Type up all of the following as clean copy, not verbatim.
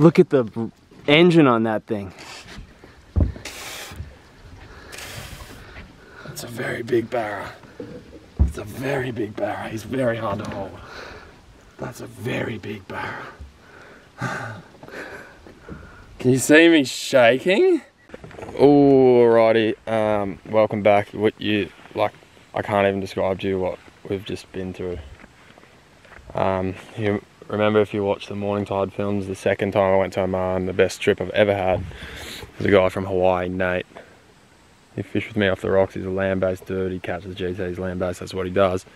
Look at the engine on that thing. That's a very big barra. It's a very big barra. He's very hard to hold. That's a very big barra. Can you see me shaking? Alrighty, welcome back. I can't even describe to you what we've just been through. You remember, if you watch the Morning Tide films, the second time I went to Oman, the best trip I've ever had was a guy from Hawaii, Nate. He fished with me off the rocks. He's a land-based dude. He catches GTs land-based, that's what he does.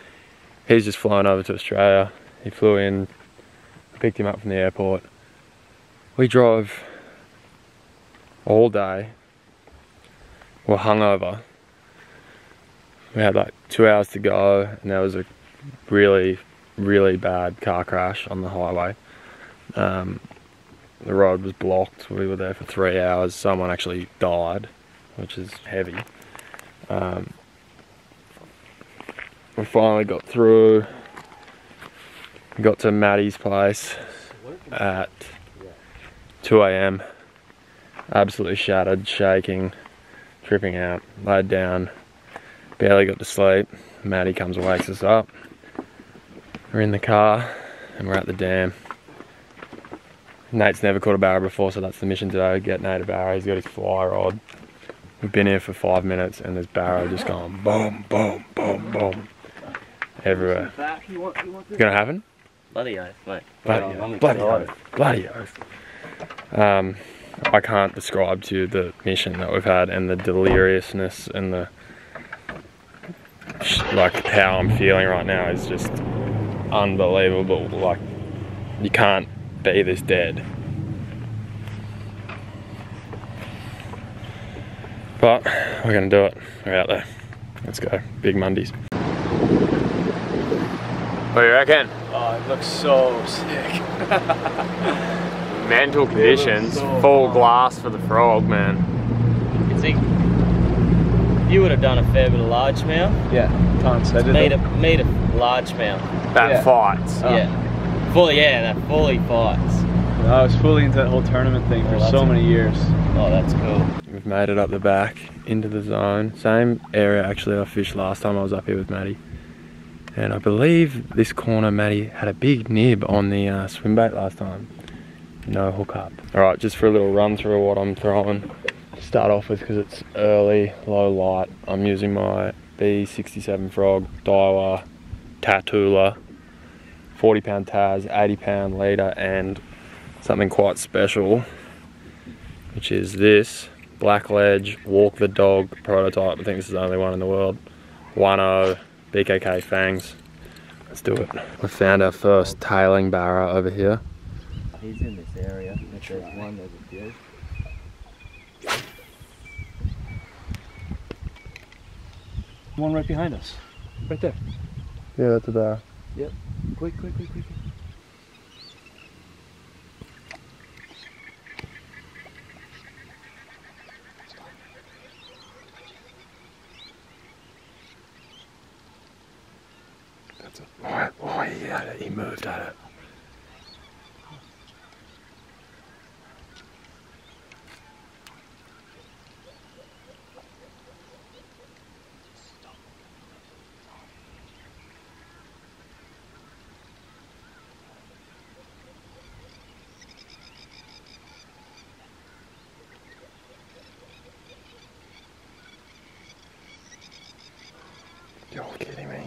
He's just flown over to Australia. He flew in, picked him up from the airport. We drove all day. We're hungover. We had like 2 hours to go, and there was a really, really bad car crash on the highway. The road was blocked. We were there for 3 hours. Someone actually died, which is heavy. We finally got through. We got to Maddie's place at 2 AM. Absolutely shattered, shaking, tripping out, laid down, barely got to sleep. Maddie comes and wakes us up. We're in the car and we're at the dam. Nate's never caught a barra before, so that's the mission today, get Nate a barra. He's got his fly rod. We've been here for 5 minutes and there's barra just going boom, boom, boom, boom. Everywhere. It's gonna happen? Bloody oath, mate. Bloody oath. I can't describe to you the mission that we've had and the deliriousness and the, like, how I'm feeling right now is just unbelievable. Like, you can't be this dead. But we're gonna do it. We're out there. Let's go. Big Mondays. What do you reckon? Oh, it looks so sick. Mental conditions, so full glass for the frog, man. You can see, you would have done a fair bit of largemouth. Yeah, tons. Meat of largemouth. That fights. Oh. Yeah, that fully fights. I was fully into that whole tournament thing for so many years. Oh, that's cool. We've made it up the back, into the zone. Same area actually I fished last time I was up here with Maddie. And I believe this corner Maddie had a big nib on the swim bait last time. No hook up. Alright, just for a little run through of what I'm throwing. Start off with, because it's early, low light, I'm using my B67 frog, Daiwa Tatula, 40 pound Taz, 80 pound leader, and something quite special, which is this Black Ledge Walk the Dog prototype. I think this is the only one in the world. 1.0 BKK fangs. Let's do it. We found our first tailing barra over here. He's in this area. If there's one, there's a few. One right behind us. Right there. Yeah, that's a barra. Yep. Quick, quick, quick, quick. That's a... Oh, he had it. He moved at it. You're kidding me.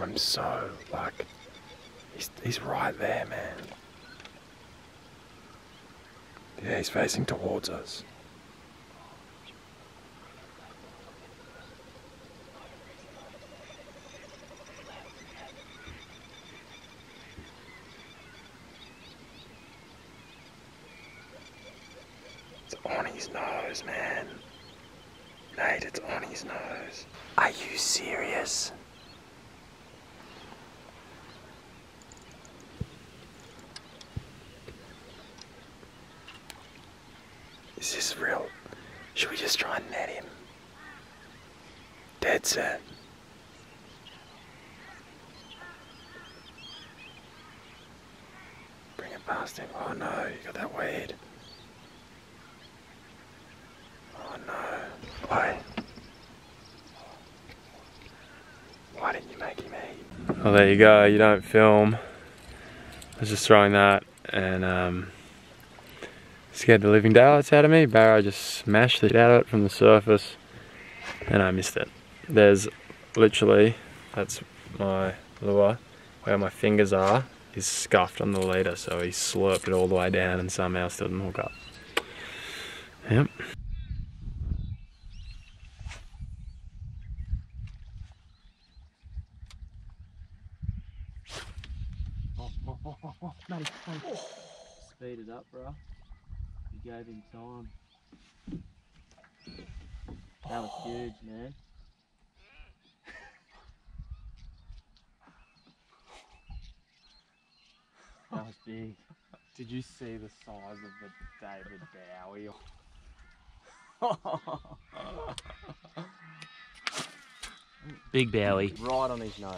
I'm so, like, he's right there, man. Yeah, he's facing towards us. It's on his nose, man. Nate, it's on his nose. Are you serious? Is this real? Should we just try and net him? Dead set. past him. Oh no, you got that weed. Oh no. Why didn't you make him eat? Well, there you go, you don't film. I was just throwing that and scared the living daylights out of me. Barra just smashed it out of it from the surface and I missed it. There's literally, that's my lure, where my fingers are, is scuffed on the leader, so he slurped it all the way down and somehow still didn't hook up. Yep. Oh. Speed it up, bro. You gave him time. That was huge, man. That was big. Did you see the size of the David Bowie? Big Bowie. Right on his nose.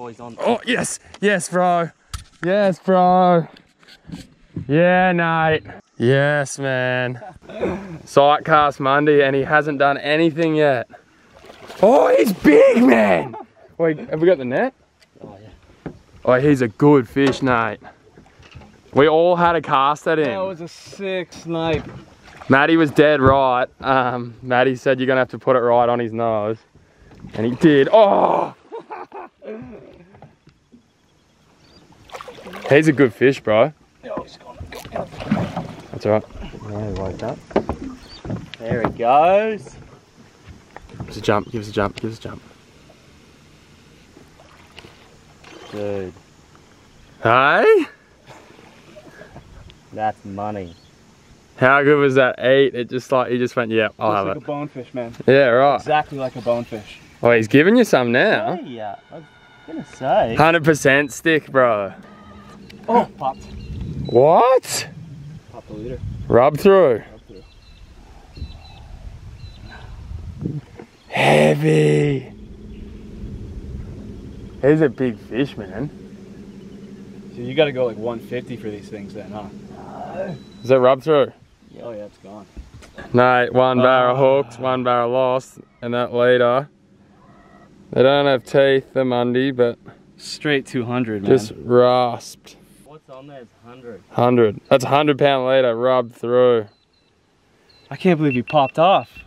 Oh, he's on. Oh, yes! Yes, bro! Yes, bro! Yeah, Nate. Yes, man. Sight cast Monday and he hasn't done anything yet. Oh, he's big, man! Wait, have we got the net? Oh, yeah. Oh, he's a good fish, Nate. We all had a cast at him. That was a sick snipe. Maddie was dead right. Maddie said you're going to have to put it right on his nose. And he did. Oh! He's a good fish, bro. Oh, he's gone. That's all right. No, like that. There he goes. Give us a jump, give us a jump, give us a jump. Dude. Hey? That's money. How good was that eat? It just like, he just went, yeah, I'll have it. It's like a bonefish, man. Yeah, right. Exactly like a bonefish. Oh, he's giving you some now. Hey, yeah, I was gonna say. 100% stick, bro. Oh, popped. What? Popped the leader. Rub through. Rub through. Heavy. He's a big fish, man. So you gotta go like 150 for these things then, huh? No. Is it rub through? Yeah. Oh yeah, it's gone. No, one Barra hooked, one Barra lost, and that leader. They don't have teeth, the Mundi, but... Straight 200, man. Just rasped. What's on there is 100. 100. That's a 100-pound leader rubbed through. I can't believe you popped off.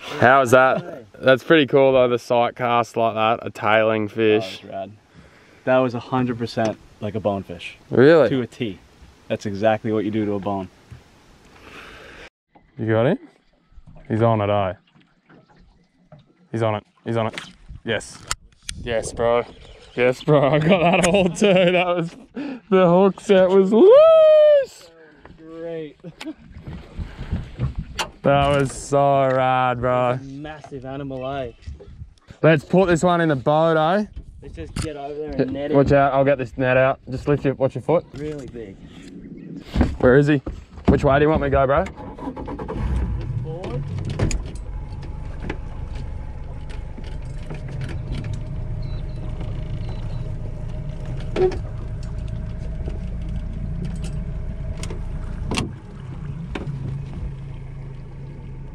How is that? That's pretty cool though, the sight cast like that, a tailing fish. Oh, that was 100% like a bonefish. Really? To a T. That's exactly what you do to a bone. You got him? He's on it, eh? He's on it. He's on it. Yes. Yes, bro. Yes, bro. I got that all too. That was... The hook set was loose! Great. That was so rad, bro. Massive animal, eh? Let's put this one in the boat, eh? Let's just get over there and net it. Watch out, I'll get this net out. Just lift your, watch your foot. Really big. Where is he? Which way do you want me to go, bro? Forward.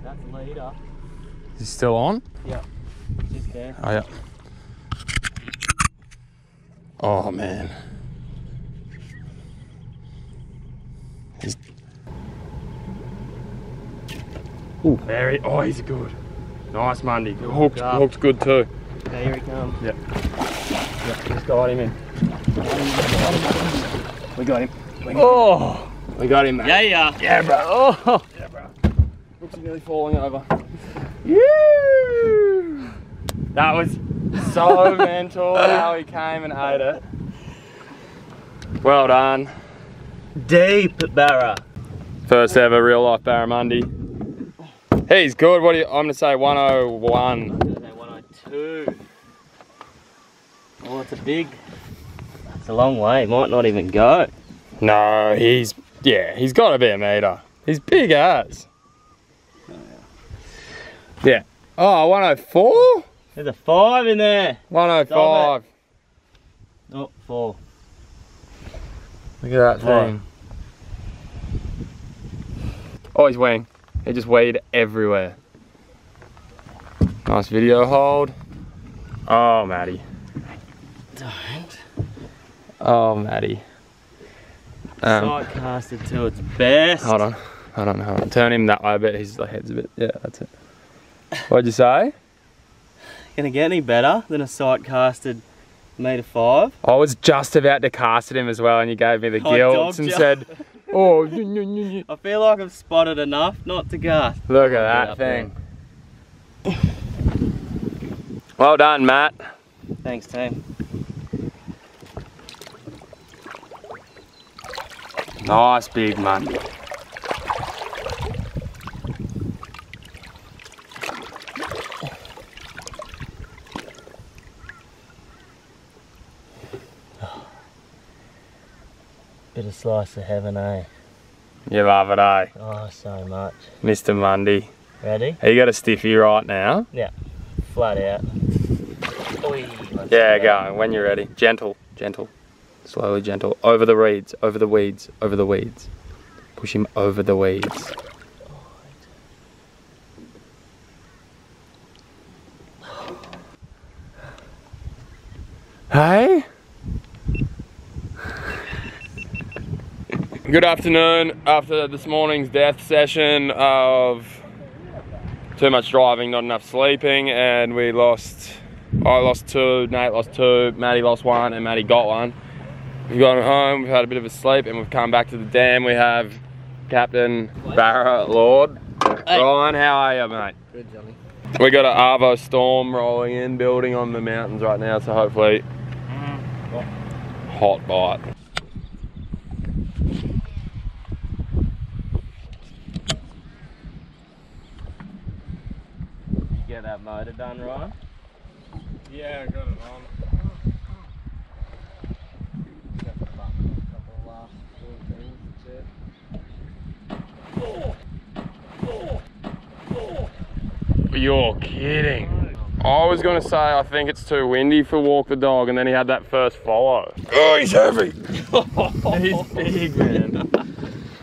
That's a leader. Is he still on? Yeah. He's there. Oh yeah. Oh man. He's... Ooh, there he... Oh, he's good. Nice Monday. Hooked good too. Okay, here he comes. Yep. Yep, just got him in. We got him. Oh! We got him, mate. Yeah, yeah. Yeah, bro. Oh! Yeah, bro. Brooks is nearly falling over. Yeah! That was so mental how he came and ate it. Well done. Deep Barra. First ever real life Barramundi. He's good. What do you... I'm going to say 101. I'm going to say 102. Oh, it's a big... It's a long way, might not even go. No, he's, yeah, he's got to be a metre. He's big as. Oh, yeah. Yeah. Oh, 104? There's a 5 in there. 105. Oh, 4. Look at that thing. Oh, he's weighing. He just weighed everywhere. Nice video hold. Oh, Maddie. Don't. Oh, Maddie. Sight casted to its best. Hold on. Hold on. Turn him that way a bit. His head's a bit. Yeah, that's it. What'd you say? Gonna get any better than a sight casted meter 5? I was just about to cast at him as well, and you gave me the guilt and said, "Oh." I feel like I've spotted enough not to cast. Look at that thing. Well done, Matt. Thanks, team. Nice big man. Bit of slice of heaven, eh? You love it, eh? Oh, so much. Mr. Mundy. Ready? You got a stiffy right now? Yeah. Flat out. Oy, yeah, go. When you're ready. Gentle. Gentle. Slowly gentle. Over the reeds. Over the weeds. Over the weeds. Push him over the weeds. Hey? Good afternoon. After this morning's death session of too much driving, not enough sleeping, and we lost, I lost 2, Nate lost 2, Maddie lost 1, and Maddie got 1. We've gone home, we've had a bit of a sleep, and we've come back to the dam. We have Captain Barra Lord. Hey. Ryan, how are you, mate? Good, Johnny. We got an Arvo storm rolling in, building on the mountains right now, so hopefully, hot bite. Get that motor done, Ryan? Yeah, I got it on. You're kidding. I was going to say I think it's too windy for walk the dog, and then he had that first follow. Oh, he's heavy! He's big, man.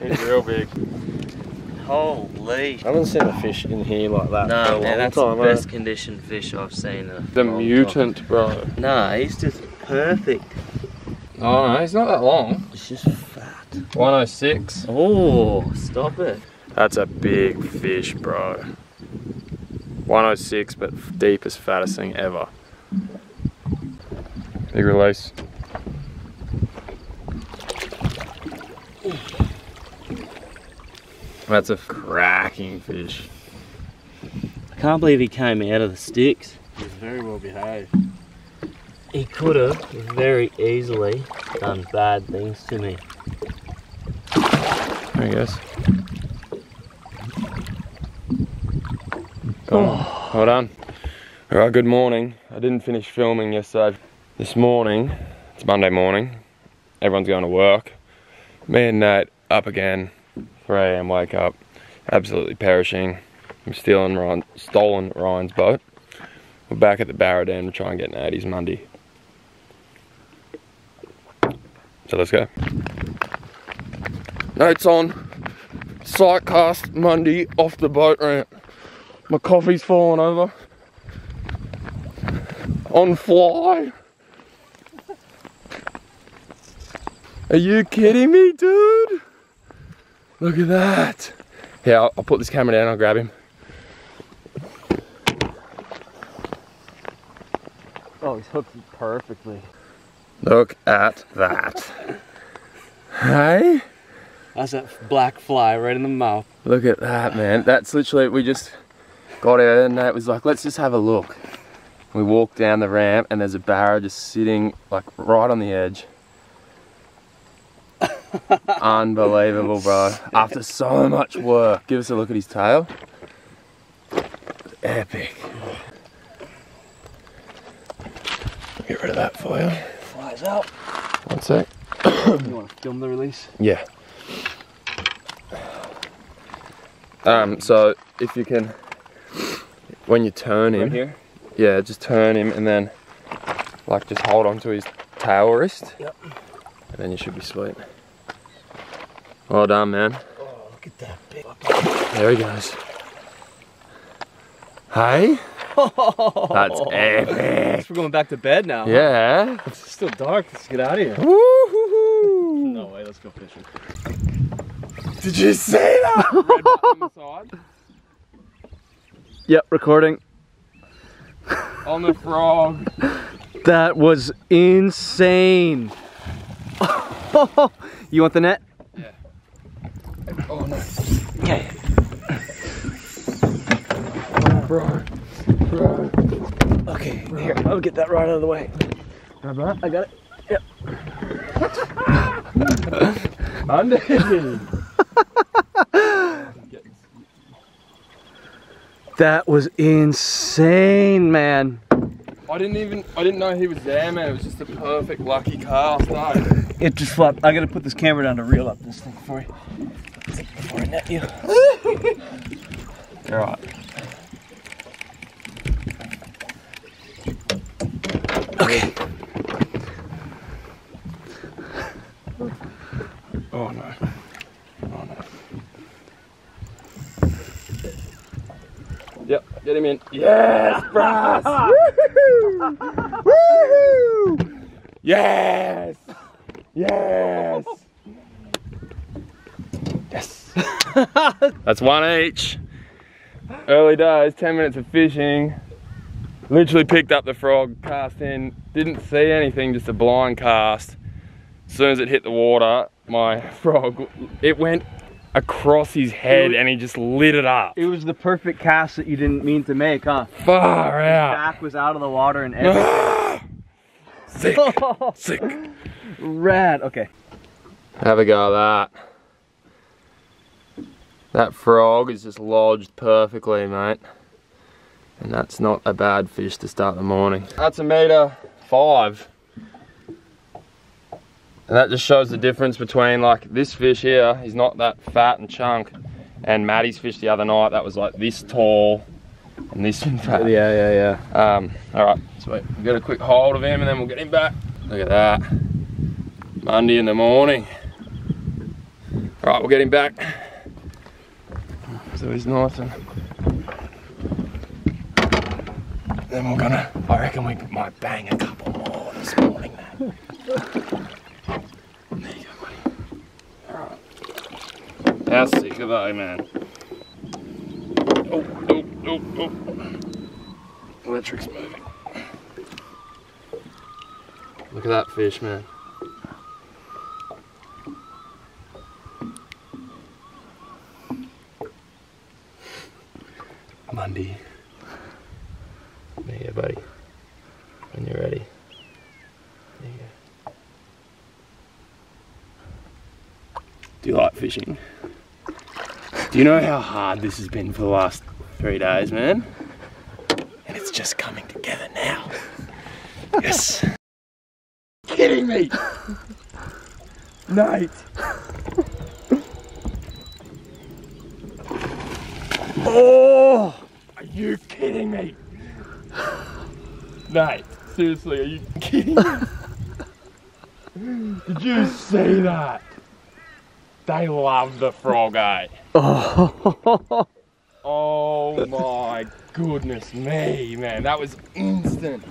He's real big. Holy! I haven't seen a fish in here like that. No, man, that's the best conditioned fish I've seen. The mutant, bro. No, he's just perfect. Oh no, he's not that long. He's just fat. 106. Oh, stop it! That's a big fish, bro. 106, but deepest, fattest thing ever. Big release. That's a cracking fish. I can't believe he came out of the sticks. He was very well behaved. He could have very easily done bad things to me. I guess. Oh, well done. Alright, good morning. I didn't finish filming yesterday. This morning, it's Monday morning. Everyone's going to work. Me and Nate up again. 3 AM wake up, absolutely perishing. I'm stealing stolen Ryan's boat. We're back at the Barra Dam to try and get an 80s Monday. So let's go. Nate's on. Sight cast Monday off the boat ramp. My coffee's fallen over. On fly. Are you kidding me, dude? Look at that. Yeah, I'll put this camera down, I'll grab him. Oh, he's hooked perfectly. Look at that. Hey? That's that black fly right in the mouth. Look at that, man. That's literally, we just got out there and Nate was like, let's just have a look. We walked down the ramp and there's a barra just sitting like right on the edge. Unbelievable, bro. After so much work. Give us a look at his tail. Epic. Get rid of that for you. Flies out. One sec. You want to film the release? Yeah. So if you can, when you turn him, right here. yeah, just turn him and then like just hold on to his tail wrist. Yep. And then you should be sweet. Well done, man. Oh, look at that big fucking... There he goes. Hey? Oh, that's epic. We're going back to bed now. Yeah. Huh? It's still dark. Let's get out of here. Woo-hoo-hoo. No way. Let's go fishing. Did you see that? Red button on the side. Yep, recording. On the frog. That was insane. You want the net? Yeah. Oh, no. Okay. Bro. Bro. Okay, bro. Here, I'll get that rod out of the way. Bro. I got it. Yep. That was insane, man. I didn't know he was there, man. It was just a perfect lucky cast. No. It just flopped. I gotta put this camera down to reel up this thing before I net you. All right. Okay. Oh no. Oh no. Yep, get him in. Yes, brass! Woohoo! Woohoo! Yes! Yes! Yes! That's one each. Early days, 10 minutes of fishing. Literally picked up the frog, cast in, didn't see anything, just a blind cast. As soon as it hit the water, my frog, it went across his head and he just lit it up. It was the perfect cast that you didn't mean to make, huh? Far out. His back was out of the water and everything. Sick, sick. Rad, okay. Have a go at that. That frog is just lodged perfectly, mate. And that's not a bad fish to start the morning. That's $1.05 meters. And that just shows the difference between like this fish here, he's not that fat and chunk. And Maddie's fish the other night, that was like this tall and this fat. Yeah. All right, sweet. We'll get a quick hold of him and then we'll get him back. Look at that. Monday in the morning. All right, we'll get him back. So he's nice and... Then we're gonna, I reckon we might bang a couple more this morning, man. There you go, buddy. Alright. How sick are they, man? Oh. Electric's moving. Look at that fish, man. Monday. There you go, buddy, when you're ready. There you go. Do you like fishing? Do you know how hard this has been for the last 3 days, man? And it's just coming together now. Yes. Kidding me! Nate! Oh! Are you kidding me? Nate, seriously, are you kidding me? Did you see that? They love the frog, eh? Oh. Oh my goodness me, man. That was instant.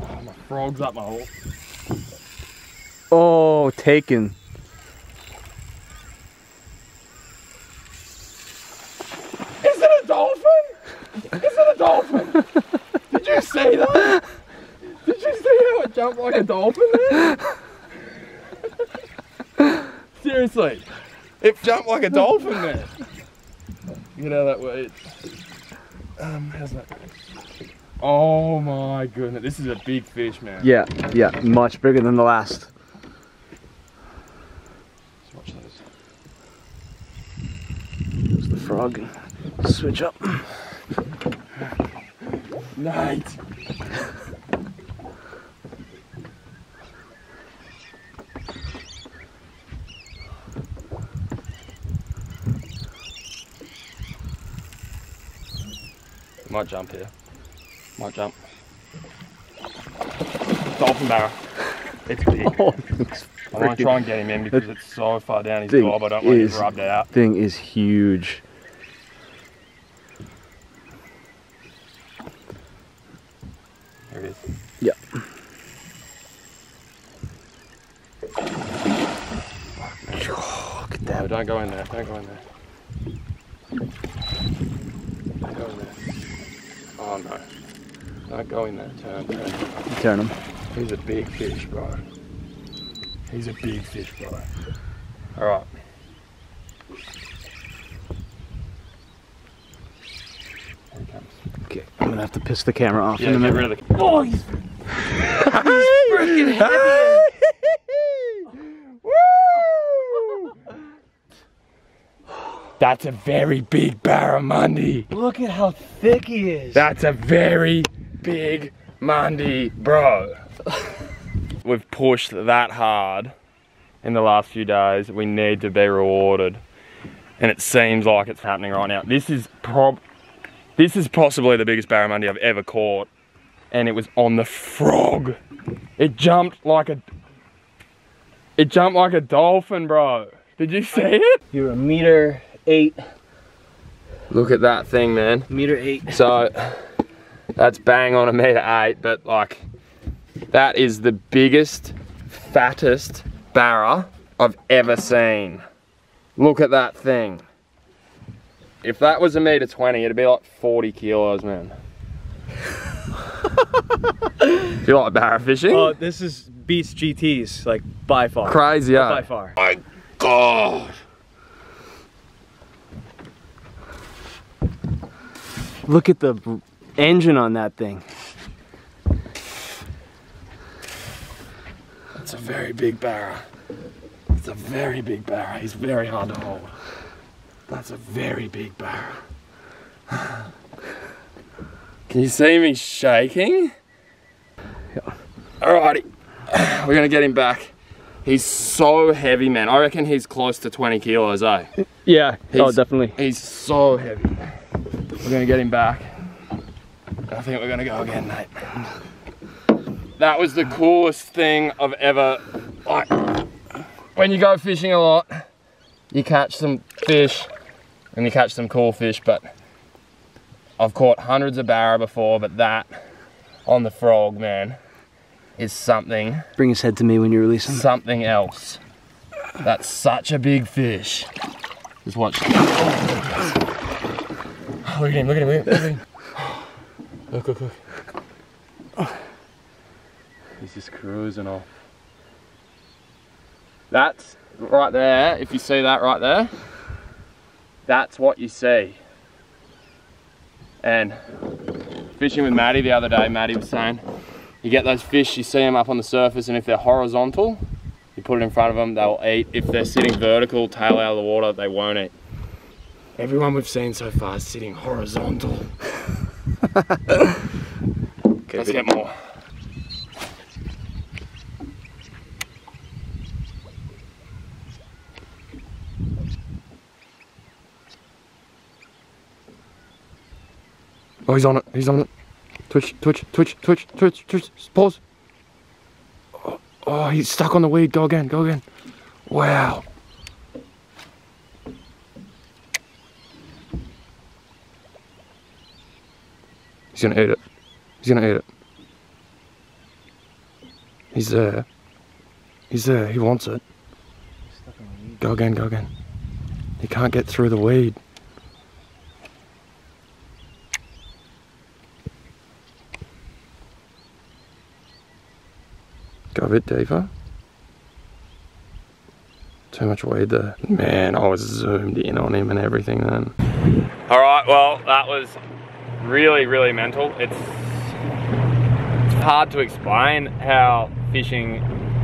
Oh, my frog's up my hole. Oh, taken. Is it a dolphin? Is it a dolphin? Did you see that? Did you see how it jumped like a dolphin there? Seriously, it jumped like a dolphin there. Get out of that way. How's that? Oh my goodness, this is a big fish, man. Yeah, much bigger than the last. Let's watch those. There's the frog. Switch up. Nate! Might jump here. My jump. Dolphin barra. It's big. Oh, I want to try and get him in because it's so far down his gob. I don't want to rub that out. Thing is huge. There it is. Yep. Oh, look at that. No, don't go in there. Don't go in there. Don't go in there. Oh no. Don't go in there. Turn, turn. Turn him. He's a big fish, bro. He's a big fish, bro. Alright. Here he comes. Okay, I'm gonna have to piss the camera off in a minute. Get rid of the... Oh, he's freaking heavy! Woo! That's a very big barramundi. Look at how thick he is. That's a very big Mandy, bro. We've pushed that hard in the last few days. We need to be rewarded, and it seems like it's happening right now. This is possibly the biggest barramundi I've ever caught, and it was on the frog. It jumped like a dolphin, bro. Did you see it? You're a 1.8 meters. Look at that thing, man. 1.8 meters. So that's bang on 1.8 meters, but like, that is the biggest, fattest barra I've ever seen. Look at that thing. If that was 1.20 meters, it'd be like 40 kilos, man. Do you like barra fishing? Oh, this is beats GTs, like, by far. Crazy, yeah. By far. My God. Look at the engine on that thing. That's a very big barra. It's a very big barra. He's very hard to hold. That's a very big barra. Can you see me shaking? Yeah. Alrighty. We're gonna get him back. He's so heavy, man. I reckon he's close to 20 kilos, eh? Yeah, oh, definitely. He's so heavy. We're gonna get him back. I think we're gonna go again, Nate. That was the coolest thing I've ever, like, when you go fishing a lot, you catch some fish and you catch some cool fish, but I've caught hundreds of barra before, but that on the frog, man, is something. Bring his head to me when you release him. Something else. That's such a big fish. Just watch. Oh, look at him, look at him, look at him. Look at him. Look, look, look. Oh. He's just cruising off. That's right there, if you see that right there, that's what you see. And fishing with Maddie the other day, Maddie was saying, you get those fish, you see them up on the surface, and if they're horizontal, you put it in front of them, they'll eat. If they're sitting vertical, tail out of the water, they won't eat. Everyone we've seen so far is sitting horizontal. Let's get more. Oh, he's on it. He's on it. Twitch, twitch, twitch, twitch, twitch, twitch. Pause. Oh, oh, he's stuck on the weed. Go again. Go again. Wow. He's gonna eat it. He's gonna eat it. He's there. He's there. He wants it. Go again, go again. He can't get through the weed. Go a bit deeper. Too much weed there. Man, I was zoomed in on him and everything then. Alright, well, that was really, really mental. It's hard to explain how fishing,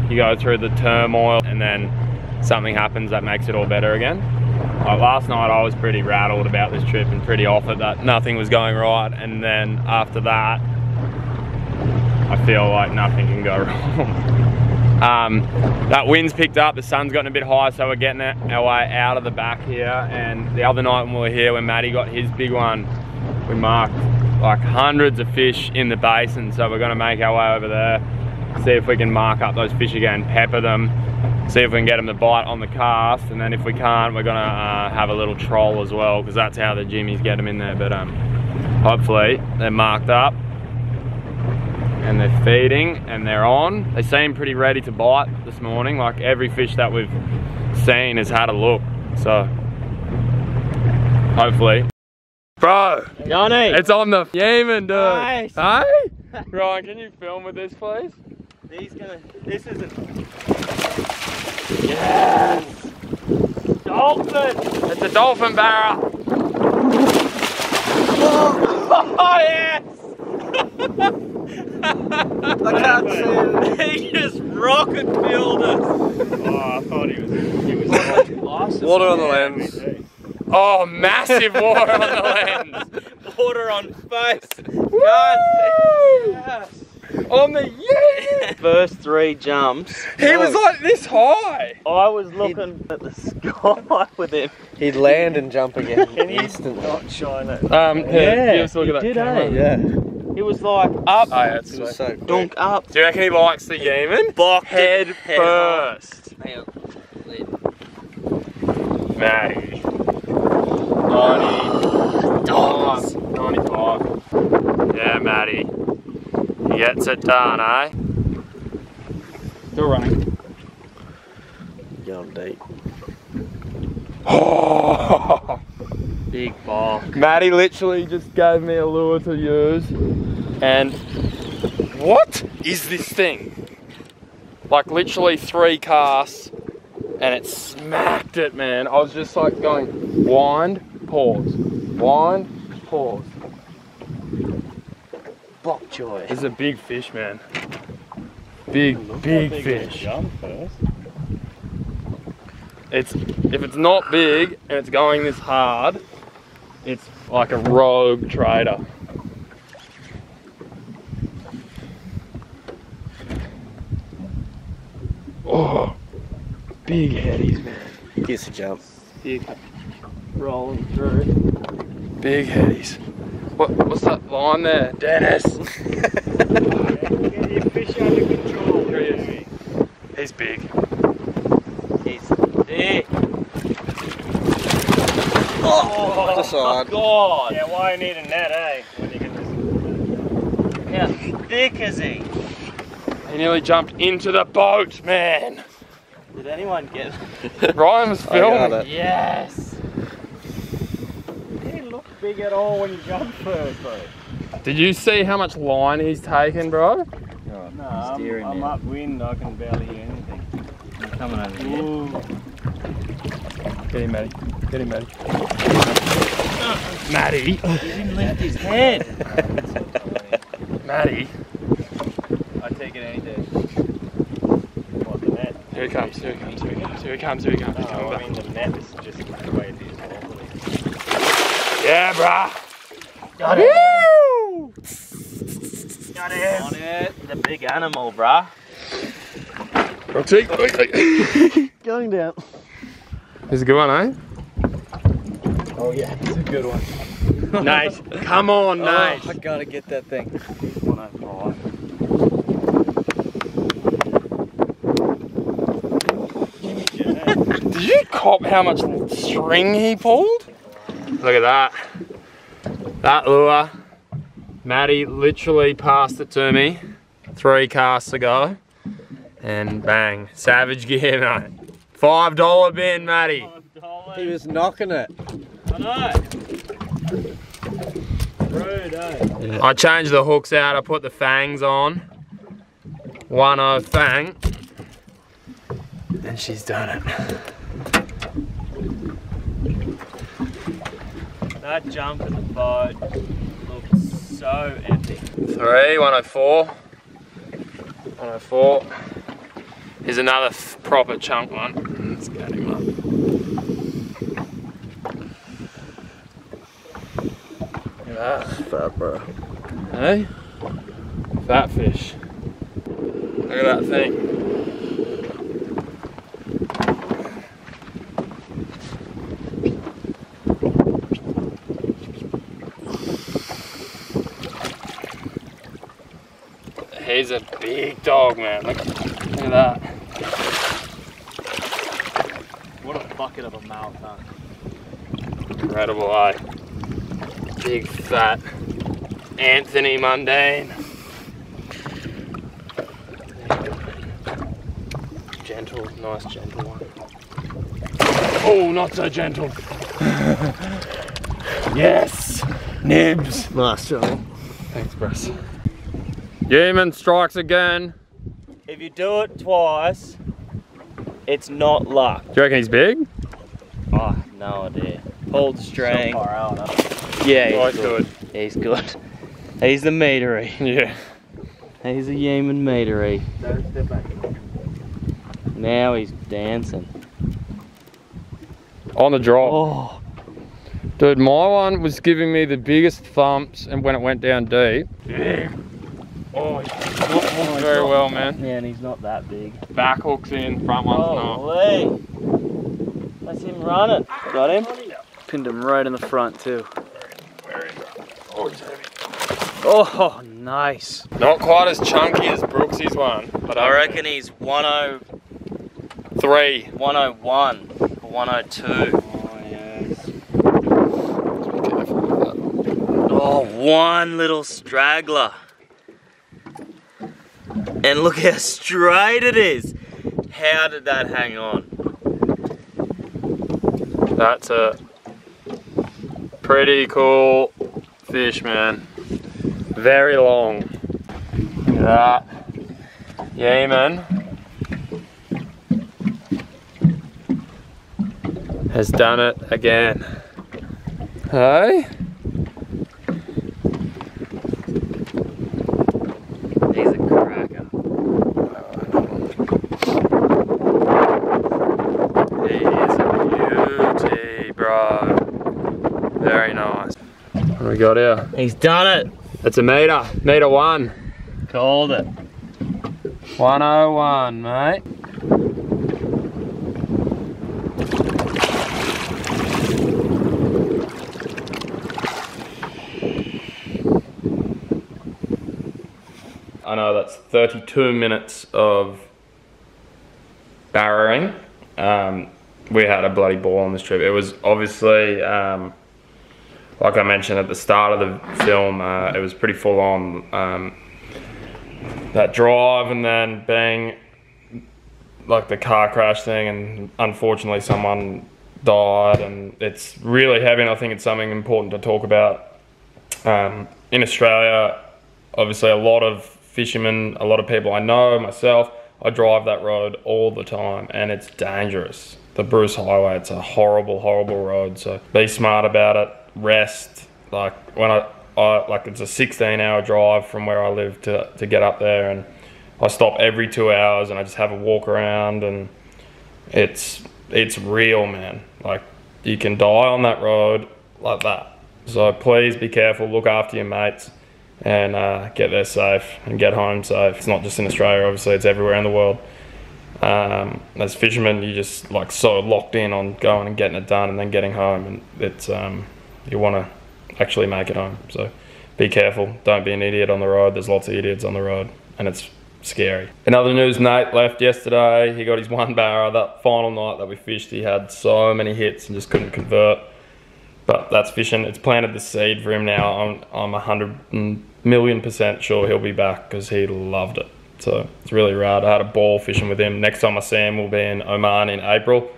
you go through the turmoil and then something happens that makes it all better again. Like last night I was pretty rattled about this trip and pretty off it that nothing was going right, and then after that I feel like nothing can go wrong. That wind's picked up, the sun's gotten a bit high, so we're getting our way out of the back here, and the other night when we were here when Maddie got his big one, we marked like hundreds of fish in the basin, so we're gonna make our way over there, see if we can mark up those fish again, pepper them, see if we can get them to bite on the cast, and then if we can't, we're gonna have a little troll as well, because that's how the jimmies get them in there. But hopefully they're marked up and they're feeding and they're on. They seem pretty ready to bite this morning, like every fish that we've seen has had a look, so hopefully. Bro, Yanni, it's on the Yeeman, dude. Nice. Hey? Ryan, can you film with this, please? He's gonna, this isn't. Yes! Dolphin! It's a dolphin barra. Oh, oh yes! I can't see it. He just rocket filled us. Oh, I thought he was like awesome. Water on the lens. Oh, massive water on the lens. Water on face. God, on the yeah. First three jumps. He was like this high. I was looking at the sky with him. He'd land and jump again. And instantly. Not shine it. Yeah. Look at that. Did I? Yeah. He was like up. Oh, yeah, it was so dunk up. Do you reckon he likes the Yeeman? Bock head first. Mate. 95. Yeah, Maddie. He gets it done, eh? Still running. Going deep. Oh! Big ball. Maddie literally just gave me a lure to use. And what is this thing? Like literally three casts and it smacked it, man. I was just like going wind, pause, wind, pause. Block joy. This is a big fish, man. Big fish. It's, if it's not big and it's going this hard, it's like a rogue trader. Oh, big headies, man. Gets a jump. Big, rolling through. Big headies. What's that line there, Dennis? Get your fish under control. He is. He's big. He's big. Oh, the side. God. Yeah, why you need a net, eh? When you can just... How thick is he? He nearly jumped into the boat, man. Did anyone get it? Ryan was filming. It. Yes. Big at all when you jump first, bro. Did you see how much line he's taken, bro? Oh, no, I'm upwind. I can barely hear anything. I'm coming over here. Ooh. Get him, Maddie. Get him, Maddie. Maddie. He didn't lift his head. Maddie. I take it any day. What, the net? Here he comes. Here he comes. Here he comes. Here he comes. No, I mean the net is just the way it is. Yeah, bruh. Got it. Woo! Got it. Got it. He's a big animal, bruh. Going down. This is a good one, eh? Oh, yeah, this is a good one. Nate, come on, Nate. Oh, I gotta get that thing. 105. Did you cop how much string he pulled? Look at that. That lure. Maddie literally passed it to me 3 casts ago. And bang. Savage Gear, mate. $5 bin, Maddie. $5. He was knocking it. I know. Rude, eh? Yeah. I changed the hooks out. I put the fangs on. 1-0 fang. And she's done it. That jump in the boat looks so epic. 3, 104. 104. Here's another proper chunk one. Let's get him up. Look at that. That's fat, bro. Hey? Fat fish. Look at that thing. he's a big dog, man. Look at that. What a bucket of a mouth, huh? Incredible eye. Big fat Anthony Mundane. Gentle, nice gentle one. Oh, not so gentle. Yes, Nibs. Nice job. Thanks, Bruce. Yeeman strikes again. If you do it twice, it's not luck. Do you reckon he's big? Oh, no idea. Pulled string. Far out, huh? Yeah, he's good. He's good. He's the meatery. Yeah. He's a Yeeman meatery. Don't step back. Now he's dancing. On the drop. Oh. Dude, my one was giving me the biggest thumps and when it went down deep. Yeah. Oh, he's not very well, man. Yeah, and he's not that big. Back hooks in, front one's not. That's him running. Got him? Pinned him right in the front too. Oh, he's heavy. Oh, nice. Not quite as chunky as Brooksy's one, but I reckon he's 103. 101 or 102. Oh, one little straggler. And look how straight it is. How did that hang on? That's a pretty cool fish, man. Very long. Look at that. Yeeman has done it again. Hey? We got here. He's done it. It's a meter. Meter one. Called it. 101, mate. I know that's 32 minutes of barrowing. We had a bloody ball on this trip. It was obviously like I mentioned at the start of the film, it was pretty full on, that drive and then bang, like the car crash thing, and unfortunately someone died, and it's really heavy, and I think it's something important to talk about. In Australia, obviously a lot of fishermen, a lot of people I know, myself, I drive that road all the time, and it's dangerous. The Bruce Highway, it's a horrible, horrible road, so be smart about it. Rest, like when I like it's a 16-hour drive from where I live to get up there, and I stop every 2 hours and I just have a walk around, and it's real, man. Like you can die on that road like that. So please be careful, look after your mates, and get there safe and get home safe. It's not just in Australia, obviously, it's everywhere in the world. As fishermen, you just like so locked in on going and getting it done and then getting home, and it's you want to actually make it home, so be careful. Don't be an idiot on the road. There's lots of idiots on the road, and it's scary. In other news, Nate left yesterday. He got his one barra. That final night that we fished, he had so many hits and just couldn't convert. But that's fishing. It's planted the seed for him now. I'm 100 million % sure he'll be back because he loved it. So it's really rad. I had a ball fishing with him. Next time I see him, we'll be in Oman in April.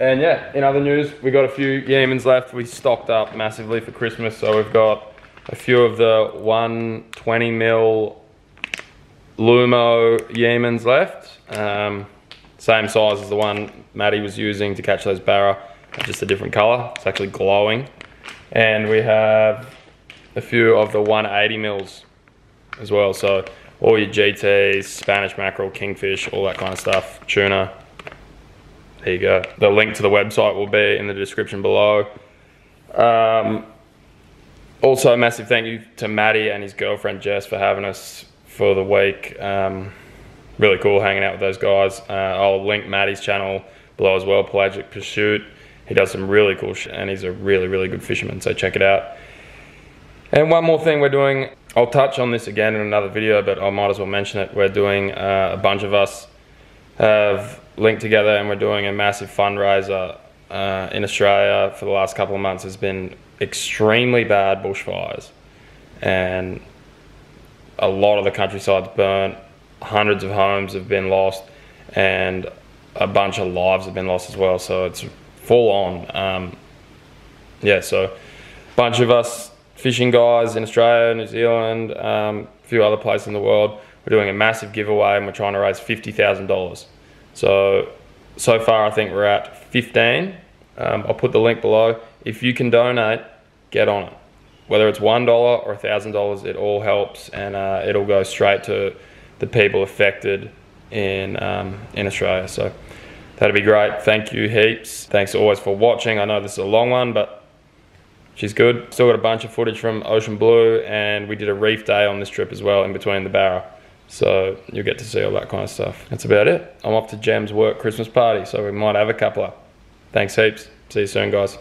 And yeah, in other news, we got a few Yeemans left. We stocked up massively for Christmas, so we've got a few of the 120mm Lumo Yeemans left. Same size as the one Maddie was using to catch those barra, just a different color. It's actually glowing. And we have a few of the 180mm as well. So all your GTs, Spanish mackerel, kingfish, all that kind of stuff, tuna. There you go. The link to the website will be in the description below. Also, a massive thank you to Maddie and his girlfriend Jess for having us for the week. Really cool hanging out with those guys. I'll link Maddie's channel below as well, Pelagic Pursuit. He does some really cool shit, and he's a really, really good fisherman, so check it out. And one more thing we're doing I'll touch on this again in another video, but I might as well mention it. We're doing, a bunch of us have linked together and we're doing a massive fundraiser in Australia. For the last couple of months has been extremely bad bushfires, and a lot of the countryside's burnt, hundreds of homes have been lost, and a bunch of lives have been lost as well, so it's full on. Yeah, so a bunch of us fishing guys in Australia, New Zealand, a few other places in the world, we're doing a massive giveaway and we're trying to raise $50,000. So far I think we're at 15. I'll put the link below. If you can donate, get on it. Whether it's $1 or $1,000, it all helps, and it'll go straight to the people affected in Australia. So that'd be great. Thank you heaps. Thanks always for watching. I know this is a long one, but she's good. Still got a bunch of footage from Ocean Blue, and we did a reef day on this trip as well in between the barra. So you'll get to see all that kind of stuff. That's about it. I'm off to Jam's work Christmas party, so we might have a couple. Thanks heaps. See you soon, guys.